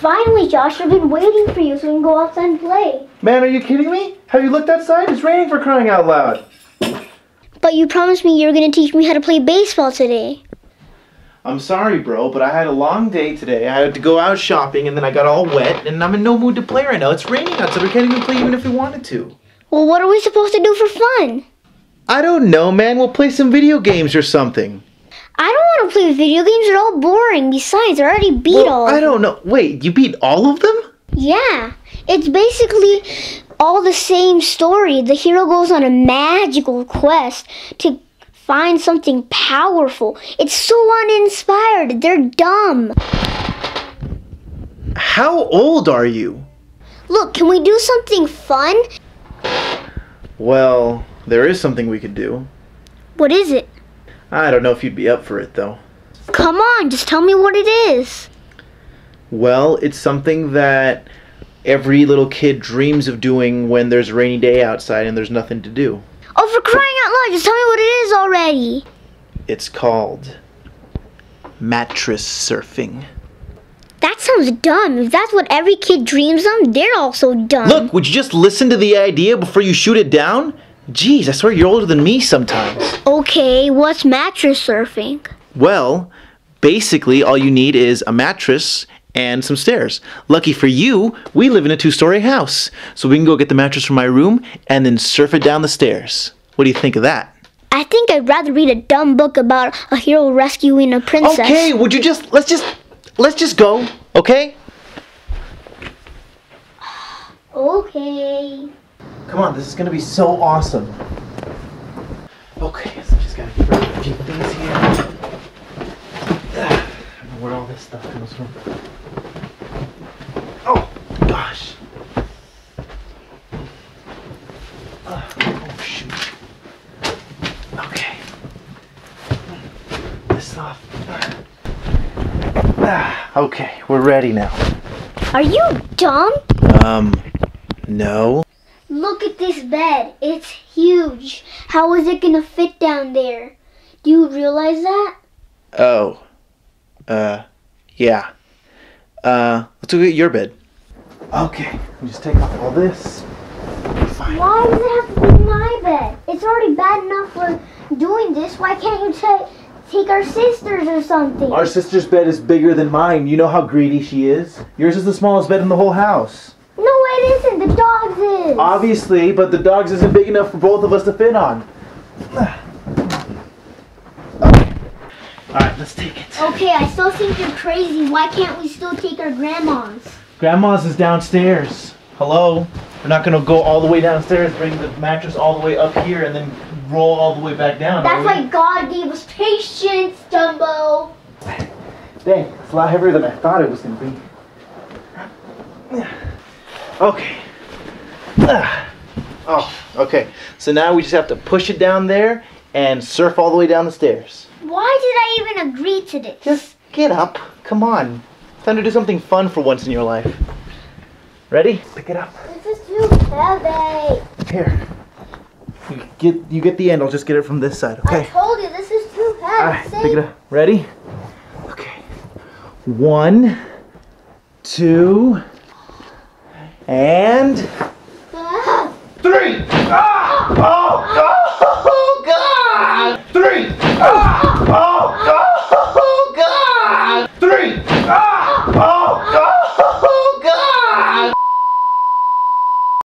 Finally, Josh, I've been waiting for you so we can go outside and play. Man, are you kidding me? Have you looked outside? It's raining, for crying out loud. But you promised me you were going to teach me how to play baseball today. I'm sorry, bro, but I had a long day today. I had to go out shopping and then I got all wet and I'm in no mood to play right now. It's raining outside. We can't even play even if we wanted to. Well, what are we supposed to do for fun? I don't know, man. We'll play some video games or something. I don't want to play video games. They're all boring. Besides, I already beat all of them. I don't know. Wait, you beat all of them? Yeah. It's basically all the same story. The hero goes on a magical quest to find something powerful. It's so uninspired. They're dumb. How old are you? Look, can we do something fun? Well, there is something we could do. What is it? I don't know if you'd be up for it, though. Come on, just tell me what it is. Well, it's something that every little kid dreams of doing when there's a rainy day outside and there's nothing to do. Oh, for crying out loud, just tell me what it is already. It's called mattress surfing. That sounds dumb. If that's what every kid dreams of, they're also dumb. Look, would you just listen to the idea before you shoot it down? Geez, I swear you're older than me sometimes. Okay, what's mattress surfing? Well, basically all you need is a mattress and some stairs. Lucky for you, we live in a 2-story house. So we can go get the mattress from my room and then surf it down the stairs. What do you think of that? I think I'd rather read a dumb book about a hero rescuing a princess. Okay, would you just, let's just go, okay? Okay. Come on, this is going to be so awesome. Okay, so I just got to get rid of a few things here. I don't know where all this stuff comes from. Oh, gosh. Oh, shoot. Okay. This off. Okay, we're ready now. Are you dumb? No. Look at this bed. It's huge. How is it gonna fit down there? Do you realize that? Oh. Yeah. Let's look at your bed. Okay. I'll just take off all this. Fine. Why does it have to be my bed? It's already bad enough for doing this. Why can't you take our sister's or something? Our sister's bed is bigger than mine. You know how greedy she is. Yours is the smallest bed in the whole house. No, it isn't. The dog's is. Obviously, but the dog's isn't big enough for both of us to fit on. Okay. Alright, let's take it. Okay, I still think you're crazy. Why can't we still take our grandma's? Grandma's is downstairs. Hello? We're not going to go all the way downstairs, bring the mattress all the way up here, and then roll all the way back down. That's why God gave us patience, Dumbo. Dang, it's a lot heavier than I thought it was going to be. Okay. Oh, okay. So now we just have to push it down there and surf all the way down the stairs. Why did I even agree to this? Just get up. Come on. It's time to do something fun for once in your life. Ready? Pick it up. This is too heavy. Here. You get the end. I'll just get it from this side, okay? I told you, this is too heavy. All right, pick it up. Ready? Okay. 1, 2... and 3! Ah! Oh, God! 3! Ah!